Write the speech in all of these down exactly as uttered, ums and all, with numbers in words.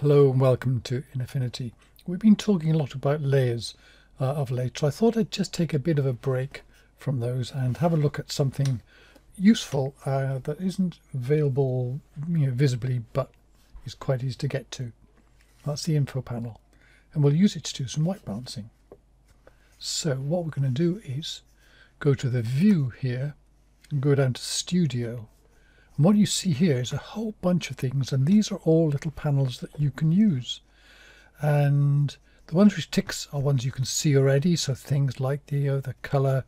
Hello and welcome to Affinity. We've been talking a lot about layers uh, of late, so I thought I'd just take a bit of a break from those and have a look at something useful uh, that isn't available you know, visibly, but is quite easy to get to. That's the info panel, and we'll use it to do some white balancing. So what we're going to do is go to the view here and go down to studio. And what you see here is a whole bunch of things, and these are all little panels that you can use. And the ones which ticks are ones you can see already, so things like the, uh, the colour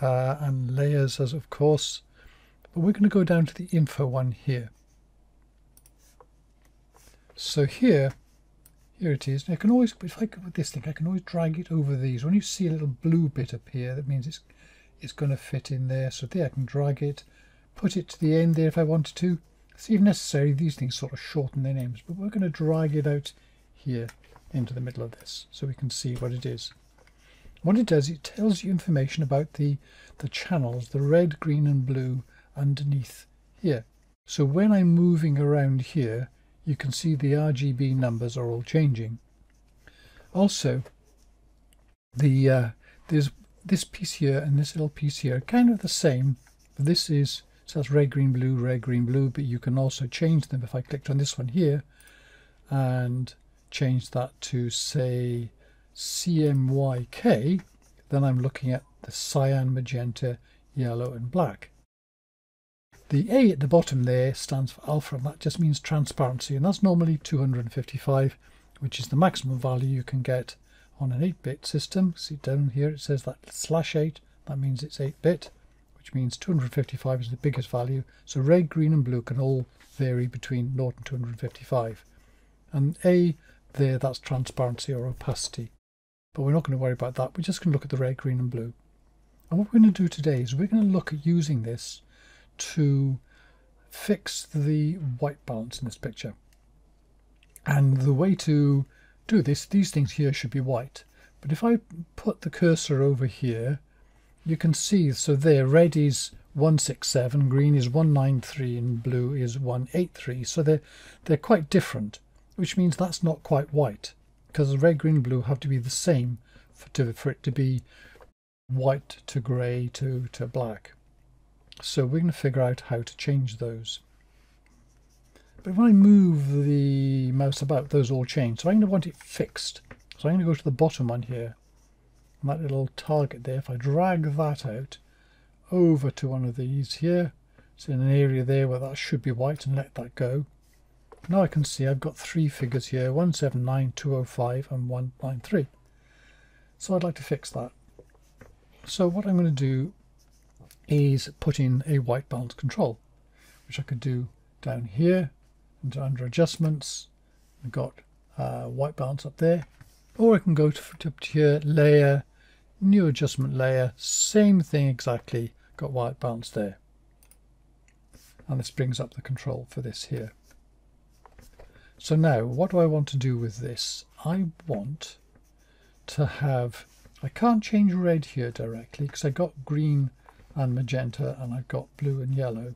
uh, and layers, as of course. But we're going to go down to the info one here. So here, here it is. And I can always, if I could with this thing, I can always drag it over these. When you see a little blue bit up here, that means it's it's going to fit in there. So there, I can drag it. Put it to the end there if I wanted to. It's even necessary, these things sort of shorten their names, but we're going to drag it out here into the middle of this so we can see what it is. What it does, it tells you information about the, the channels, the red, green and blue underneath here. So when I'm moving around here, you can see the R G B numbers are all changing. Also, the uh, there's this piece here and this little piece here are kind of the same, but this is So that's red, green, blue, red, green, blue, but you can also change them. If I clicked on this one here and change that to, say, C M Y K, then I'm looking at the cyan, magenta, yellow and black. The A at the bottom there stands for alpha, and that just means transparency, and that's normally two hundred fifty-five, which is the maximum value you can get on an eight bit system. See down here it says that slash eight, that means it's eight bit. Which means two hundred fifty-five is the biggest value. So red, green and blue can all vary between zero and two hundred fifty-five. And A there, that's transparency or opacity. But we're not going to worry about that. We're just going to look at the red, green and blue. And what we're going to do today is we're going to look at using this to fix the white balance in this picture. And the way to do this, these things here should be white. But if I put the cursor over here, you can see, so there, red is one six seven, green is one nine three, and blue is one eight three. So they're, they're quite different, which means that's not quite white, because red, green, blue have to be the same for, to, for it to be white to grey to, to black. So we're going to figure out how to change those. But when I move the mouse about, those all change. So I'm going to want it fixed. So I'm going to go to the bottom one here. That little target there, if I drag that out over to one of these here, it's in an area there where that should be white, and let that go. Now I can see I've got three figures here, one seven nine, two oh five and one nine three. So I'd like to fix that. So what I'm going to do is put in a white balance control, which I could do down here and under adjustments. I've got uh, white balance up there, or I can go to, to here, layer, new adjustment layer, same thing exactly, got white balance there. And this brings up the control for this here. So now, what do I want to do with this? I want to have, I can't change red here directly because I got green and magenta and I've got blue and yellow.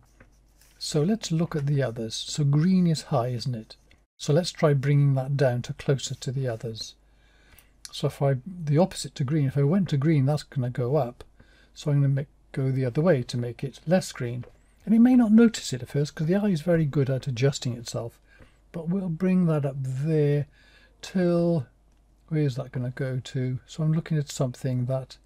So let's look at the others. So green is high, isn't it? So let's try bringing that down to closer to the others. So if I, the opposite to green, if I went to green, that's going to go up. So I'm going to make, go the other way to make it less green. And it may not notice it at first because the eye is very good at adjusting itself. But we'll bring that up there till, where is that going to go to? So I'm looking at something that,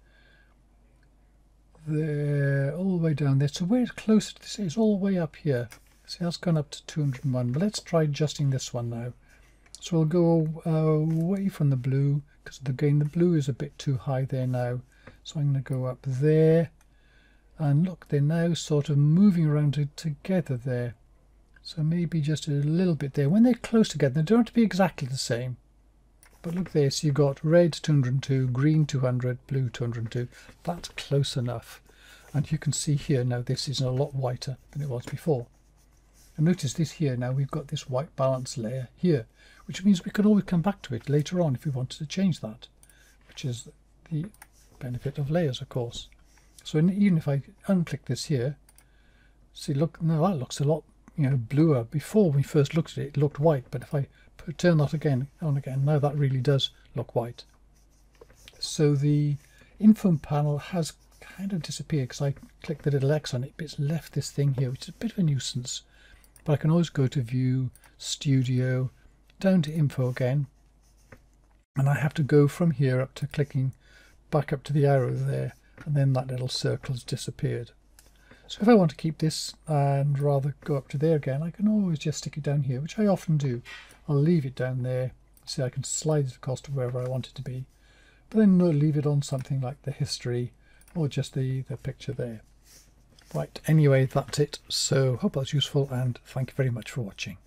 there, all the way down there. So where it's closer to this, it's all the way up here. See, that's gone up to two hundred and one. But let's try adjusting this one now. So we'll go away from the blue, because again the blue is a bit too high there now. So I'm going to go up there, and look, they're now sort of moving around to, together there. So maybe just a little bit there. When they're close together, they don't have to be exactly the same. But look there, so you've got red two hundred and two, green two hundred, blue two hundred and two. That's close enough. And you can see here now this is a lot whiter than it was before. And notice this here now, we've got this white balance layer here, which means we could always come back to it later on if we wanted to change that, which is the benefit of layers, of course. So in, even if I unclick this here, see, look, now that looks a lot, you know, bluer. Before we first looked at it, it looked white, but if I But turn that again on again. Now that really does look white. So the info panel has kind of disappeared because I clicked the little X on it, but it's left this thing here, which is a bit of a nuisance. But I can always go to View, Studio, down to Info again, and I have to go from here up to clicking back up to the arrow there, and then that little circle's disappeared. So if I want to keep this and rather go up to there again, I can always just stick it down here, which I often do. I'll leave it down there, so I can slide it across to wherever I want it to be, but then I'll leave it on something like the history or just the, the picture there. Right, anyway, that's it. So hope that's useful, and thank you very much for watching.